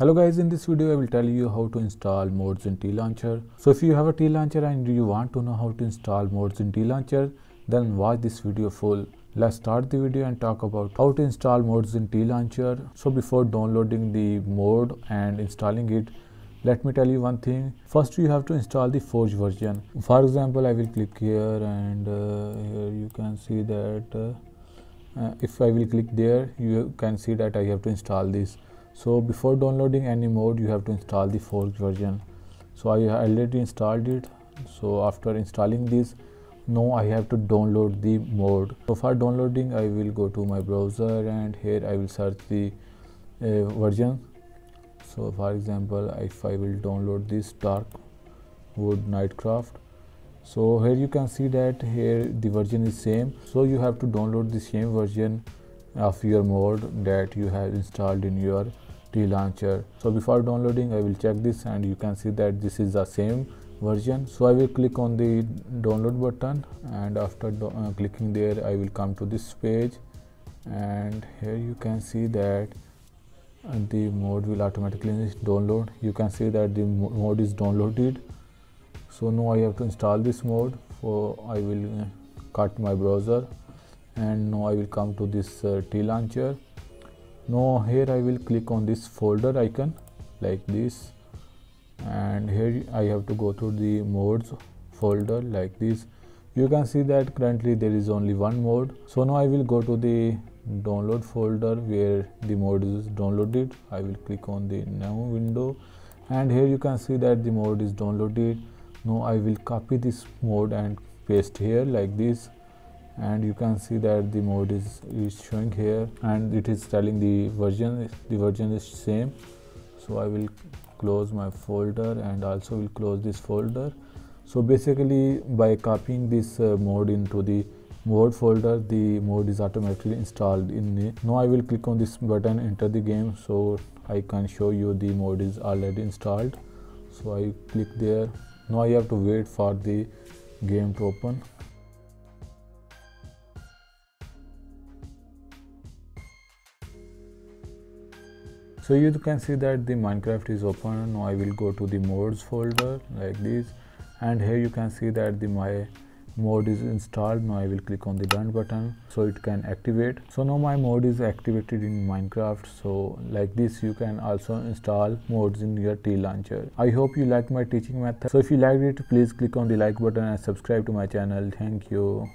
Hello guys, in this video I will tell you how to install mods in TLauncher. So if you have a TLauncher and you want to know how to install mods in TLauncher, then watch this video full. Let's start the video and talk about how to install mods in TLauncher. So before downloading the mod and installing it, let me tell you one thing. First you have to install the Forge version. For example, I will click here and here you can see that if I will click there, you can see that I have to install this. So before downloading any mod, you have to install the Forge version. So I already installed it. So after installing this, now I have to download the mod. So for downloading, I will go to my browser and here I will search the version. So for example, if I will download this Darkwood Nightcraft. So here you can see that here the version is same. So you have to download the same version of your mod that you have installed in your TLauncher. So before downloading, I will check this and you can see that this is the same version. So I will click on the download button and after clicking there, I will come to this page and here you can see that the mod will automatically download. You can see that the mod is downloaded. So now I have to install this mod. So I will cut my browser and now I will come to this TLauncher. Now here I will click on this folder icon like this and here I have to go to the mods folder like this. You can see that currently there is only one mod. So now I will go to the download folder where the mod is downloaded. I will click on the new window and here you can see that the mod is downloaded. Now I will copy this mod and paste here like this. And you can see that the mod is showing here and it is telling the version is same. So I will close my folder and also will close this folder. So basically by copying this mod into the mod folder, the mod is automatically installed in it. Now I will click on this button, enter the game, so I can show you the mod is already installed. So I click there. Now I have to wait for the game to open. So you can see that the Minecraft is open. Now I will go to the mods folder like this and here you can see that my mod is installed. Now I will click on the done button so it can activate. So now my mod is activated in Minecraft. So like this you can also install mods in your TLauncher. I hope you liked my teaching method. So if you liked it, please click on the like button and subscribe to my channel. Thank you.